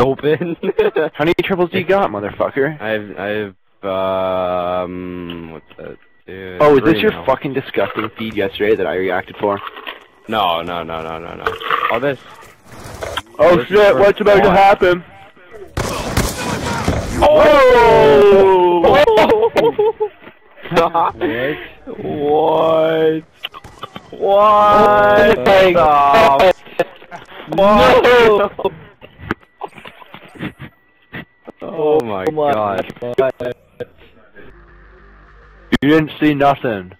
open. How many triples do you got, motherfucker? I've what's that? Dude, oh, is this your fucking disgusting feed yesterday that I reacted for? No. All this. Oh shit! What's about to happen? Oh! What? What? Oh, what? No. Oh my god. You didn't see nothing.